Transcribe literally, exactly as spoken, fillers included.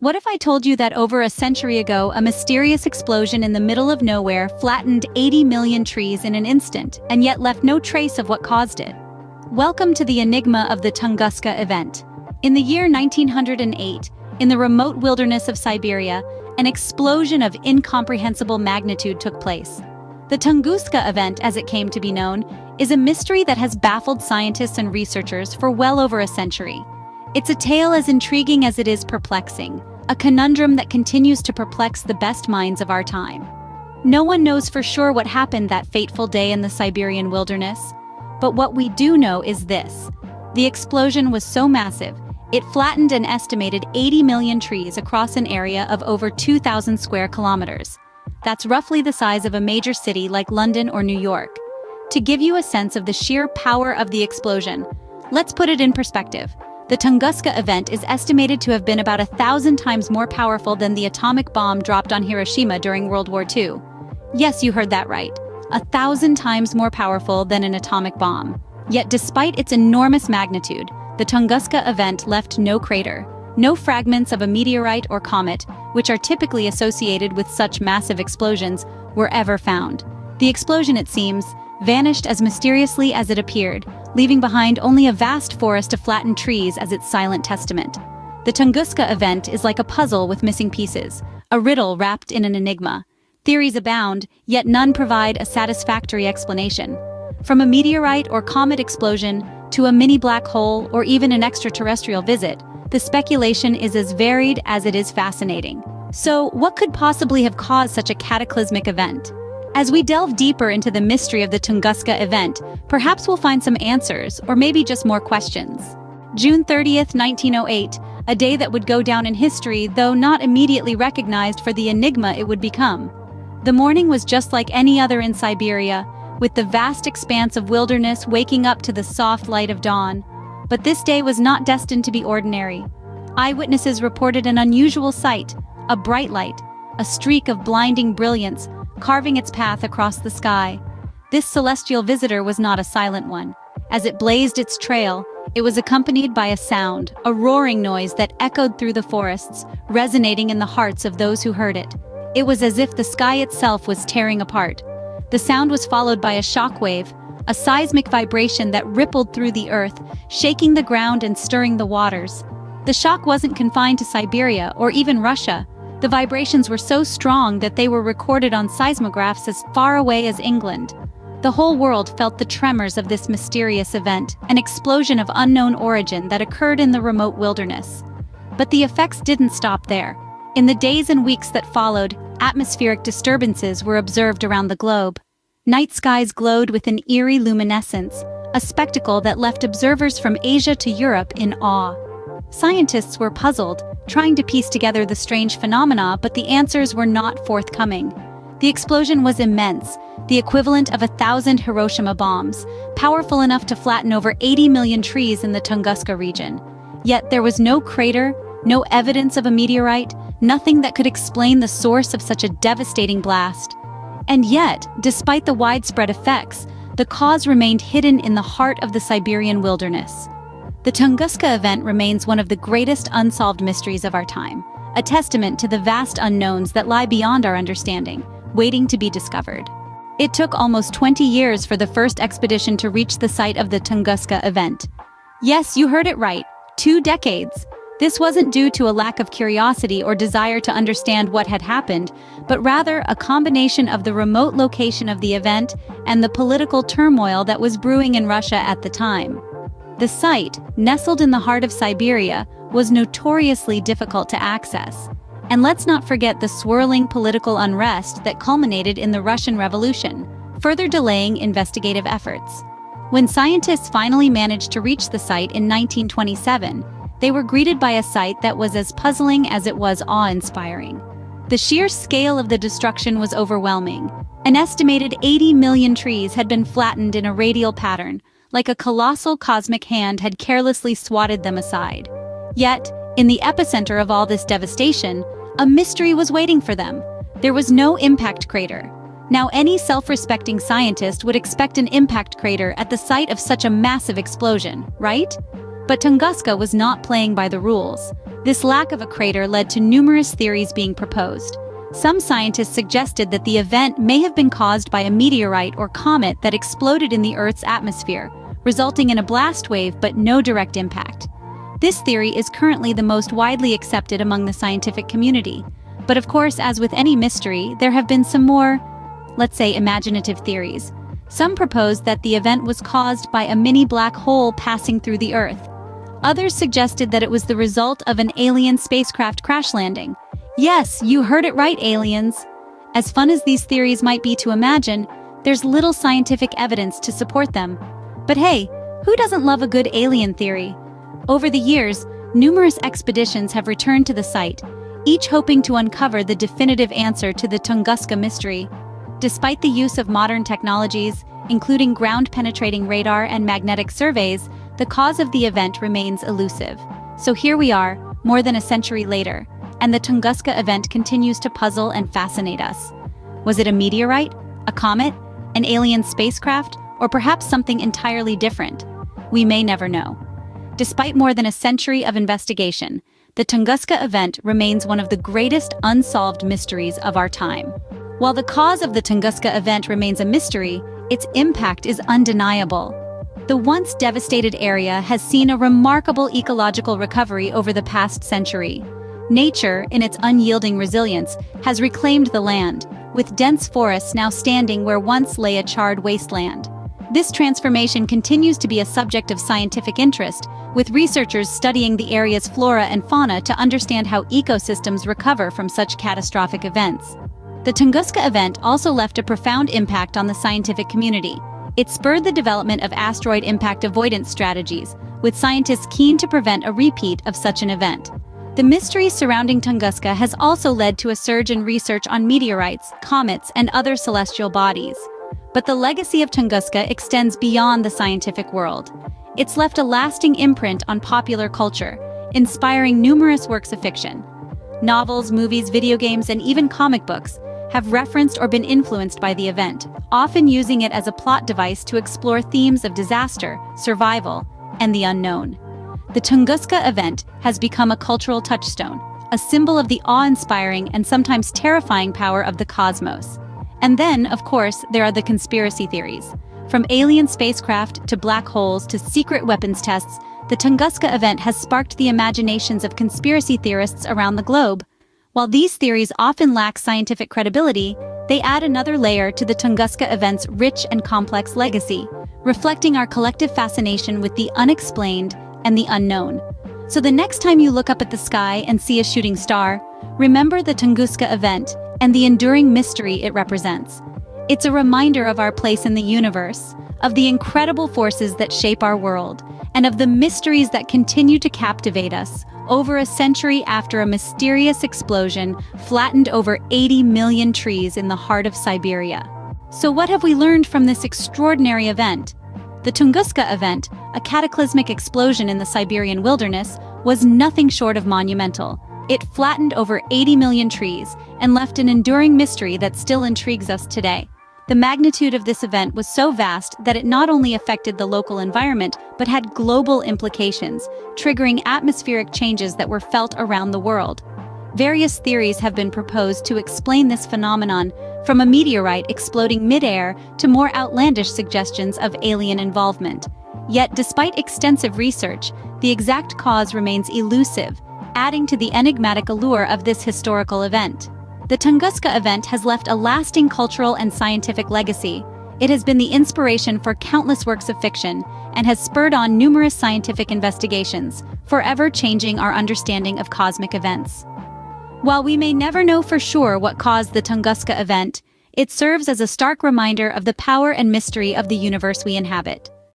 What if I told you that over a century ago, a mysterious explosion in the middle of nowhere flattened eighty million trees in an instant, and yet left no trace of what caused it? Welcome to the enigma of the Tunguska event. In the year nineteen hundred eight, in the remote wilderness of Siberia, an explosion of incomprehensible magnitude took place. The Tunguska event, as it came to be known, is a mystery that has baffled scientists and researchers for well over a century. It's a tale as intriguing as it is perplexing, a conundrum that continues to perplex the best minds of our time. No one knows for sure what happened that fateful day in the Siberian wilderness, but what we do know is this. The explosion was so massive, it flattened an estimated eighty million trees across an area of over two thousand square kilometers. That's roughly the size of a major city like London or New York. To give you a sense of the sheer power of the explosion, let's put it in perspective. The Tunguska event is estimated to have been about a thousand times more powerful than the atomic bomb dropped on Hiroshima during World War Two. Yes, you heard that right. A thousand times more powerful than an atomic bomb. Yet despite its enormous magnitude, the Tunguska event left no crater, no fragments of a meteorite or comet, which are typically associated with such massive explosions, were ever found. The explosion, it seems, vanished as mysteriously as it appeared, leaving behind only a vast forest of flattened trees as its silent testament. The Tunguska event is like a puzzle with missing pieces, a riddle wrapped in an enigma. Theories abound, yet none provide a satisfactory explanation. From a meteorite or comet explosion to a mini black hole or even an extraterrestrial visit, the speculation is as varied as it is fascinating. So, what could possibly have caused such a cataclysmic event? As we delve deeper into the mystery of the Tunguska event, perhaps we'll find some answers, or maybe just more questions. June thirtieth, nineteen oh eight, a day that would go down in history, though not immediately recognized for the enigma it would become. The morning was just like any other in Siberia, with the vast expanse of wilderness waking up to the soft light of dawn. But this day was not destined to be ordinary. Eyewitnesses reported an unusual sight, a bright light, a streak of blinding brilliance, carving its path across the sky. This celestial visitor was not a silent one. As it blazed its trail, it was accompanied by a sound, a roaring noise that echoed through the forests, resonating in the hearts of those who heard it. It was as if the sky itself was tearing apart. The sound was followed by a shockwave, a seismic vibration that rippled through the earth, shaking the ground and stirring the waters. The shock wasn't confined to Siberia or even Russia. The vibrations were so strong that they were recorded on seismographs as far away as England. The whole world felt the tremors of this mysterious event, an explosion of unknown origin that occurred in the remote wilderness. But the effects didn't stop there. In the days and weeks that followed, atmospheric disturbances were observed around the globe. Night skies glowed with an eerie luminescence, a spectacle that left observers from Asia to Europe in awe. Scientists were puzzled, trying to piece together the strange phenomena, but the answers were not forthcoming. The explosion was immense, the equivalent of a thousand Hiroshima bombs, powerful enough to flatten over eighty million trees in the Tunguska region. Yet there was no crater, no evidence of a meteorite, nothing that could explain the source of such a devastating blast. And yet, despite the widespread effects, the cause remained hidden in the heart of the Siberian wilderness. The Tunguska event remains one of the greatest unsolved mysteries of our time, a testament to the vast unknowns that lie beyond our understanding, waiting to be discovered. It took almost twenty years for the first expedition to reach the site of the Tunguska event. Yes, you heard it right, two decades. This wasn't due to a lack of curiosity or desire to understand what had happened, but rather a combination of the remote location of the event and the political turmoil that was brewing in Russia at the time. The site, nestled in the heart of Siberia, was notoriously difficult to access. And let's not forget the swirling political unrest that culminated in the Russian Revolution, further delaying investigative efforts. When scientists finally managed to reach the site in nineteen twenty-seven, they were greeted by a sight that was as puzzling as it was awe-inspiring. The sheer scale of the destruction was overwhelming. An estimated eighty million trees had been flattened in a radial pattern, like a colossal cosmic hand had carelessly swatted them aside. Yet, in the epicenter of all this devastation, a mystery was waiting for them. There was no impact crater. Now, any self-respecting scientist would expect an impact crater at the site of such a massive explosion, right? But Tunguska was not playing by the rules. This lack of a crater led to numerous theories being proposed. Some scientists suggested that the event may have been caused by a meteorite or comet that exploded in the Earth's atmosphere, resulting in a blast wave but no direct impact. This theory is currently the most widely accepted among the scientific community. But of course, as with any mystery, there have been some more, let's say, imaginative theories. Some proposed that the event was caused by a mini black hole passing through the Earth. Others suggested that it was the result of an alien spacecraft crash landing. Yes, you heard it right, aliens! As fun as these theories might be to imagine, there's little scientific evidence to support them. But hey, who doesn't love a good alien theory? Over the years, numerous expeditions have returned to the site, each hoping to uncover the definitive answer to the Tunguska mystery. Despite the use of modern technologies, including ground-penetrating radar and magnetic surveys, the cause of the event remains elusive. So here we are, more than a century later, and the Tunguska event continues to puzzle and fascinate us. Was it a meteorite, a comet, an alien spacecraft, or perhaps something entirely different? We may never know. Despite more than a century of investigation, the Tunguska event remains one of the greatest unsolved mysteries of our time. While the cause of the Tunguska event remains a mystery, its impact is undeniable. The once devastated area has seen a remarkable ecological recovery over the past century. Nature, in its unyielding resilience, has reclaimed the land, with dense forests now standing where once lay a charred wasteland. This transformation continues to be a subject of scientific interest, with researchers studying the area's flora and fauna to understand how ecosystems recover from such catastrophic events. The Tunguska event also left a profound impact on the scientific community. It spurred the development of asteroid impact avoidance strategies, with scientists keen to prevent a repeat of such an event. The mystery surrounding Tunguska has also led to a surge in research on meteorites, comets, and other celestial bodies. But the legacy of Tunguska extends beyond the scientific world. It's left a lasting imprint on popular culture, inspiring numerous works of fiction. Novels, movies, video games, and even comic books have referenced or been influenced by the event, often using it as a plot device to explore themes of disaster, survival, and the unknown. The Tunguska event has become a cultural touchstone, a symbol of the awe-inspiring and sometimes terrifying power of the cosmos. And then, of course, there are the conspiracy theories. From alien spacecraft to black holes to secret weapons tests, the Tunguska event has sparked the imaginations of conspiracy theorists around the globe. While these theories often lack scientific credibility, they add another layer to the Tunguska event's rich and complex legacy, reflecting our collective fascination with the unexplained and the unknown. So the next time you look up at the sky and see a shooting star, remember the Tunguska event and the enduring mystery it represents. It's a reminder of our place in the universe, of the incredible forces that shape our world, and of the mysteries that continue to captivate us, over a century after a mysterious explosion flattened over eighty million trees in the heart of Siberia. So what have we learned from this extraordinary event? The Tunguska event, a cataclysmic explosion in the Siberian wilderness, was nothing short of monumental. It flattened over eighty million trees and left an enduring mystery that still intrigues us today. The magnitude of this event was so vast that it not only affected the local environment, but had global implications, triggering atmospheric changes that were felt around the world. Various theories have been proposed to explain this phenomenon, from a meteorite exploding mid-air to more outlandish suggestions of alien involvement. Yet, despite extensive research, the exact cause remains elusive, adding to the enigmatic allure of this historical event. The Tunguska event has left a lasting cultural and scientific legacy. It has been the inspiration for countless works of fiction and has spurred on numerous scientific investigations, forever changing our understanding of cosmic events. While we may never know for sure what caused the Tunguska event, it serves as a stark reminder of the power and mystery of the universe we inhabit.